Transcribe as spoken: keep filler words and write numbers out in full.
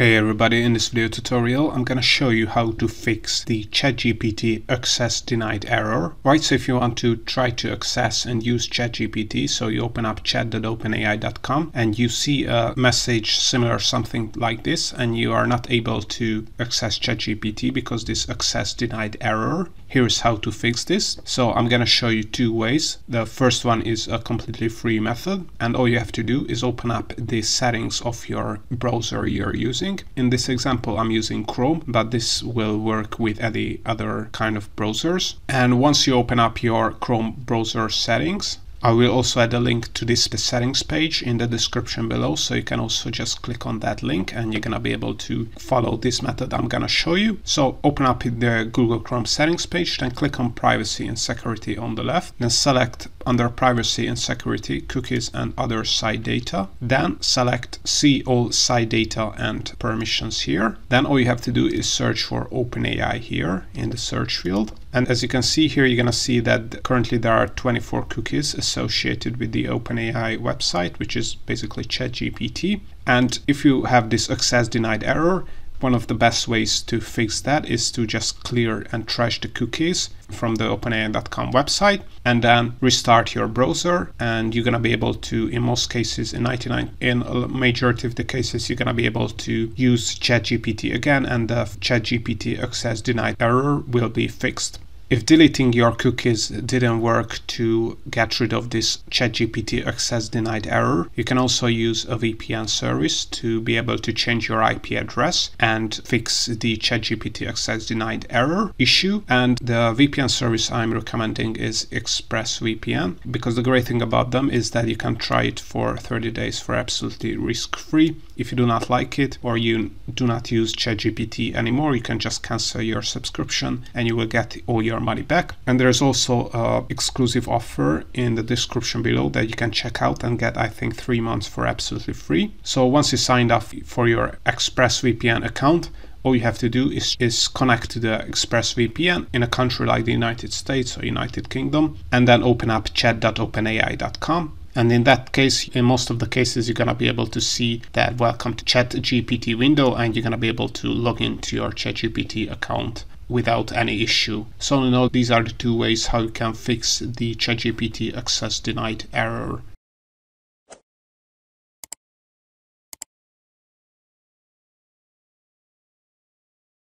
Hey everybody, in this video tutorial I'm going to show you how to fix the ChatGPT access denied error. Right, so if you want to try to access and use ChatGPT, so you open up chat dot open A I dot com and you see a message similar something like this, and you are not able to access ChatGPT because this access denied error. Here's how to fix this. So I'm going to show you two ways. The first one is a completely free method, and all you have to do is open up the settings of your browser you're using. In this example I'm using Chrome, but this will work with any other kind of browsers. And once you open up your Chrome browser settings, I will also add a link to this settings page in the description below, so you can also just click on that link and you're gonna be able to follow this method I'm gonna show you. So open up the Google Chrome settings page, then click on privacy and security on the left, then select under privacy and security cookies and other site data, then select see all site data and permissions here. Then all you have to do is search for OpenAI here in the search field. And as you can see here, you're going to see that currently there are twenty-four cookies associated with the OpenAI website, which is basically ChatGPT. And if you have this access denied error, one of the best ways to fix that is to just clear and trash the cookies from the open A I dot com website and then restart your browser, and you're going to be able to, in most cases, in ninety-nine in a majority of the cases, you're going to be able to use ChatGPT again, and the ChatGPT access denied error will be fixed. If deleting your cookies didn't work to get rid of this ChatGPT access denied error, you can also use a V P N service to be able to change your I P address and fix the ChatGPT access denied error issue. And the V P N service I'm recommending is ExpressVPN, because the great thing about them is that you can try it for thirty days for absolutely risk-free. If you do not like it or you do not use ChatGPT anymore, you can just cancel your subscription and you will get all your money back. And there's also an exclusive offer in the description below that you can check out and get, I think, three months for absolutely free. So once you signed up for your ExpressVPN account, all you have to do is, is connect to the ExpressVPN in a country like the United States or United Kingdom, and then open up chat dot open A I dot com. And in that case, in most of the cases, you're going to be able to see that welcome to ChatGPT window, and you're going to be able to log into your ChatGPT account without any issue. So you know, these are the two ways how you can fix the ChatGPT access denied error.